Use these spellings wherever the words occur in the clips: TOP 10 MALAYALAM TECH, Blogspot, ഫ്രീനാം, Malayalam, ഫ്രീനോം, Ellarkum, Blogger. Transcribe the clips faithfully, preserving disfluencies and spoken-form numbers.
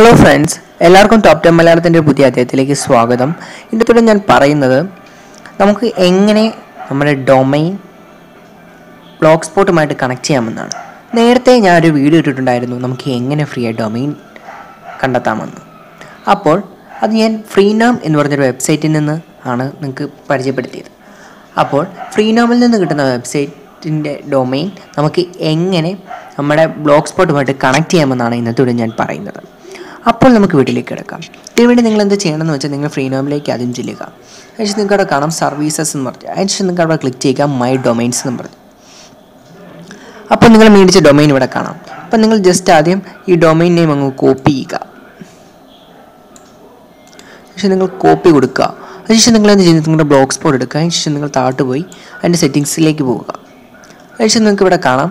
Hello friends, Ellarkum top ten malayalam പുതിയ അധ്യായത്തിലേക്ക് സ്വാഗതം. ഇന്നത്തെ ഞാൻ പറയുന്നത് നമുക്ക് എങ്ങനെ നമ്മുടെ ഡൊമൈൻ ബ്ലോഗ്സ്പോട്ടുമായിട്ട് കണക്ട് ചെയ്യാമെന്നാണ്. നേരത്തെ ഞാൻ ഒരു വീഡിയോ ഇട്ടിട്ടുണ്ടായിരുന്നു നമുക്ക് എങ്ങനെ ഫ്രീ ആയി ഡൊമൈൻ കണ്ടെത്താമെന്ന്. അപ്പോൾ അത് ഞാൻ ഫ്രീനാം എന്ന് പറഞ്ഞൊരു വെബ്സൈറ്റിൽ നിന്ന് ആണ് നിങ്ങൾക്ക് പരിചയപ്പെടുത്തിയത്. അപ്പോൾ ഫ്രീനാമിൽ നിന്ന് കിട്ടുന്ന വെബ്സൈറ്റിൻ്റെ ഡൊമൈൻ നമുക്ക് എങ്ങനെ നമ്മുടെ ബ്ലോഗ്സ്പോട്ടുമായിട്ട് കണക്ട് ചെയ്യാമെന്നാണ് ഇന്നത്തെ ഞാൻ പറയുന്നത്. അപ്പോൾ നമുക്ക് വീട്ടിലേക്ക് കിടക്കാം. ഇതിനുവേണ്ടി നിങ്ങൾ എന്ത് ചെയ്യണമെന്ന് വെച്ചാൽ നിങ്ങൾ ഫ്രീനോമിലേക്ക് ആദ്യം ചെല്ലുക. അതിന് നിങ്ങൾക്ക് അവിടെ കാണാം സർവീസസ് എന്ന് പറഞ്ഞു. അതിന് ശേഷം നിങ്ങൾക്ക് അവിടെ ക്ലിക്ക് ചെയ്യുക മൈ ഡൊമൈൻസ് എന്ന് പറഞ്ഞു. അപ്പോൾ നിങ്ങൾ മേടിച്ച ഡൊമൈൻ ഇവിടെ കാണാം. അപ്പം നിങ്ങൾ ജസ്റ്റ് ആദ്യം ഈ ഡൊമൈൻ നെയിം അങ്ങ് കോപ്പി ചെയ്യുക. പക്ഷേ നിങ്ങൾ കോപ്പി കൊടുക്കുക. അതിനുശേഷം നിങ്ങൾ എന്ത് ചെയ്യുന്നത്, നിങ്ങളുടെ ബ്ലോഗ്സ്പോട്ട് എടുക്കുക. അതിനുശേഷം നിങ്ങൾ താഴോട്ട് പോയി അതിൻ്റെ സെറ്റിങ്സിലേക്ക് പോവുക. അതിനുശേഷം നിങ്ങൾക്ക് ഇവിടെ കാണാം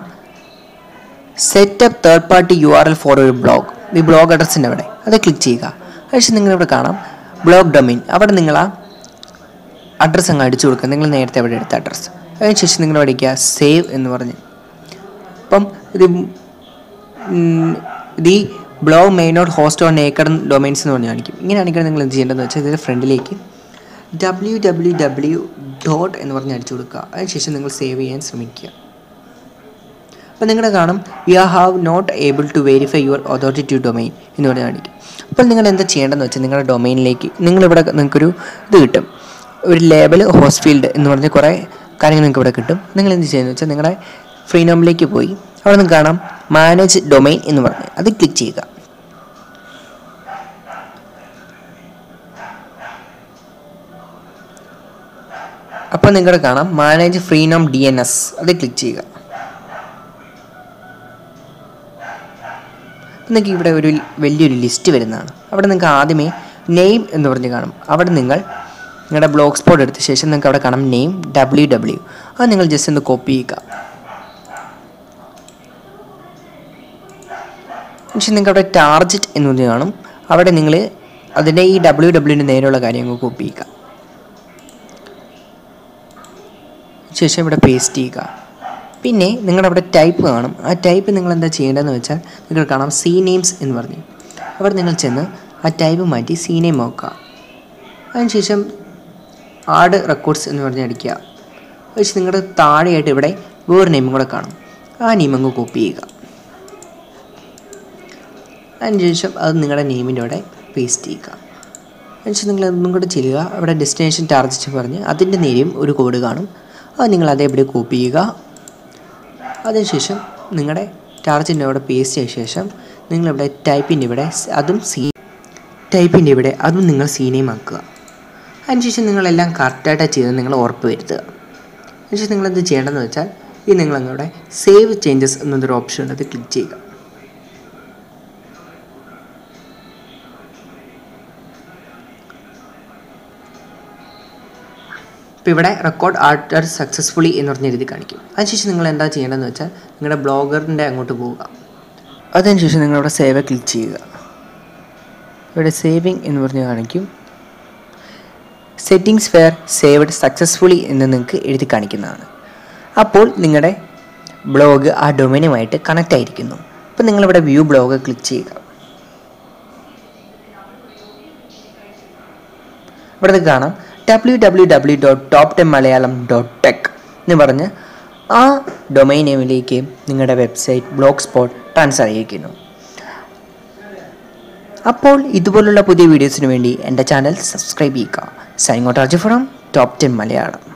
setup third party U R L for ഒരു ബ്ലോഗ്. ഈ ബ്ലോഗ് അഡ്രസ്സിൻ്റെ അവിടെ അത് ക്ലിക്ക് ചെയ്യുക. അതിനുശേഷം നിങ്ങളിവിടെ കാണാം ബ്ലോഗ് ഡൊമൈൻ. അവിടെ നിങ്ങൾ ആ അഡ്രസ്സ് അങ്ങ് അടിച്ചു കൊടുക്കുക, നിങ്ങൾ നേരത്തെ അവിടെ എടുത്ത അഡ്രസ്സ്. അതിനുശേഷം നിങ്ങൾ അടിക്കുക സേവ് എന്ന് പറഞ്ഞ്. അപ്പം ഇത് ഇത് ഈ blog main not host on acre domains എന്ന് പറഞ്ഞ് കാണിക്കും. ഇങ്ങനെ കാണിക്കണം. നിങ്ങൾ എന്ത് ചെയ്യേണ്ടതെന്ന് വെച്ചാൽ ഇതിൻ്റെ ഫ്രണ്ടിലേക്ക് ഡബ്ല്യൂ ഡബ്ല്യൂ ഡബ്ല്യൂ ഡോട്ട് എന്ന് പറഞ്ഞ് അടിച്ചു കൊടുക്കുക. അതിനുശേഷം നിങ്ങൾ സേവ് ചെയ്യാൻ ശ്രമിക്കുക. അപ്പം നിങ്ങളുടെ കാണും we are have not able to verify your authoritative domain എന്ന് പറഞ്ഞാൽ കാണിക്കും. അപ്പോൾ നിങ്ങൾ എന്താ ചെയ്യേണ്ടതെന്ന് വെച്ചാൽ നിങ്ങളുടെ ഡൊമൈനിലേക്ക് നിങ്ങളിവിടെ നിങ്ങൾക്കൊരു ഇത് കിട്ടും, ഒരു ലേബൽ ഹോസ്റ്റ് ഫീൽഡ് എന്ന് പറഞ്ഞാൽ കുറേ കാര്യങ്ങൾ നിങ്ങൾക്ക് ഇവിടെ കിട്ടും. നിങ്ങൾ എന്ത് ചെയ്യുന്നത് വെച്ചാൽ നിങ്ങളുടെ ഫ്രീനോമിലേക്ക് പോയി അവിടെ നിന്ന് കാണാം മാനേജ് ഡൊമൈൻ എന്ന് പറഞ്ഞ് അത് ക്ലിക്ക് ചെയ്യുക. അപ്പോൾ നിങ്ങളുടെ കാണാം manage ഫ്രീനോം D N S അത് ക്ലിക്ക് ചെയ്യുക. നിങ്ങൾക്ക് ഇവിടെ ഒരു വലിയൊരു ലിസ്റ്റ് വരുന്നതാണ്. അവിടെ നിങ്ങൾക്ക് ആദ്യമേ നെയിം എന്ന് പറഞ്ഞ് കാണും. അവിടെ നിങ്ങൾ നിങ്ങളുടെ ബ്ലോഗ്സ്പോട്ട് എടുത്ത ശേഷം നിങ്ങൾക്ക് അവിടെ കാണാം നെയിം ഡബ്ല്യു ഡബ്ല്യു. അത് നിങ്ങൾ ജസ്റ്റ് ഒന്ന് കോപ്പി ചെയ്യുക. പക്ഷേ നിങ്ങൾക്ക് അവിടെ ടാർജറ്റ് എന്ന് പറഞ്ഞ് കാണും. അവിടെ നിങ്ങൾ അതിൻ്റെ ഈ ഡബ്ല്യു ഡബ്ല്യുവിൻ്റെ നേരെയുള്ള കാര്യങ്ങൾ കോപ്പി ചെയ്യുക. ശേഷം ഇവിടെ പേസ്റ്റ് ചെയ്യുക. പിന്നെ നിങ്ങളുടെ അവിടെ ടൈപ്പ് കാണും. ആ ടൈപ്പ് നിങ്ങൾ എന്താ ചെയ്യേണ്ടതെന്ന് വെച്ചാൽ നിങ്ങൾ കാണാം സി നെയിംസ് എന്ന് പറഞ്ഞു. അവിടെ നിങ്ങൾ ചെന്ന് ആ ടൈപ്പ് മാറ്റി സി നെയിം ആക്കുക. അതിനുശേഷം ആഡ് റെക്കോർഡ്സ് എന്ന് പറഞ്ഞ് അടിക്കുക. പക്ഷേ നിങ്ങളുടെ താഴെയായിട്ട് ഇവിടെ വേറെ നെയിമും കൂടെ കാണും. ആ നെയിം അങ്ങ് കോപ്പി ചെയ്യുക. അതിനുശേഷം അത് നിങ്ങളുടെ നെയിമിൻ്റെ അവിടെ പേസ്റ്റ് ചെയ്യുക. അതിനുശേഷം നിങ്ങൾ ഒന്നും കൂടെ ചെല്ലുക. അവിടെ ഡെസ്റ്റിനേഷൻ ടാർജറ്റ് പറഞ്ഞ് അതിൻ്റെ നേരെയും ഒരു കോഡ് കാണും. അത് നിങ്ങൾ അതേപടി കോപ്പി ചെയ്യുക. അതിനുശേഷം നിങ്ങളുടെ ടാർജറ്റിൻ്റെ അവിടെ പേസ്റ്റ് ചെയ്ത ശേഷം നിങ്ങളിവിടെ ടൈപ്പിൻ്റെ ഇവിടെ അതും സീ ടൈപ്പിൻ്റെ ഇവിടെ അതും നിങ്ങൾ സീനെയും ആക്കുക. അതിനുശേഷം നിങ്ങളെല്ലാം കറക്റ്റായിട്ടാണ് ചെയ്ത് നിങ്ങൾ ഉറപ്പ് വരുത്തുക. അതിനുശേഷം നിങ്ങളെന്ത് ചെയ്യേണ്ടതെന്ന് വെച്ചാൽ ഈ നിങ്ങളവിടെ സേവ് ചേഞ്ചസ് എന്നൊരു ഓപ്ഷൻ ഉണ്ട്, അത് ക്ലിക്ക് ചെയ്യുക. അപ്പോൾ ഇവിടെ റെക്കോർഡ് ആൾട്ടർ സക്സസ്ഫുള്ളി എന്ന് പറഞ്ഞ രീതി കാണിക്കും. അതിനുശേഷം നിങ്ങൾ എന്താ ചെയ്യേണ്ടതെന്ന് വെച്ചാൽ നിങ്ങളുടെ ബ്ലോഗറിൻ്റെ അങ്ങോട്ട് പോവുക. അതിനുശേഷം നിങ്ങളവിടെ സേവ് ക്ലിക്ക് ചെയ്യുക. ഇവിടെ സേവിങ് എന്ന് പറഞ്ഞ് കാണിക്കും. സെറ്റിംഗ്സ് വെയർ സേവ്ഡ് സക്സസ്ഫുള്ളി എന്ന് നിങ്ങൾക്ക് എഴുതി കാണിക്കുന്നതാണ്. അപ്പോൾ നിങ്ങളുടെ ബ്ലോഗ് ആ ഡൊമൈനുമായിട്ട് കണക്റ്റ് ആയിരിക്കുന്നു. അപ്പോൾ നിങ്ങളിവിടെ വ്യൂ ബ്ലോഗ് ക്ലിക്ക് ചെയ്യുക. ഇവിടെ കാണാം W W W dot top ten Malayalam dot tech എന്ന് പറഞ്ഞ് ആ ഡൊമൈൻ നെയിമിലേക്ക് നിങ്ങളുടെ വെബ്സൈറ്റ് ബ്ലോഗ്സ്പോട്ട് ട്രാൻസ്ഫർ ചെയ്യിക്കുന്നു. അപ്പോൾ ഇതുപോലുള്ള പുതിയ വീഡിയോസിന് വേണ്ടി എൻ്റെ ചാനൽ സബ്സ്ക്രൈബ് ചെയ്യുക. Signing out from top ten Malayalam.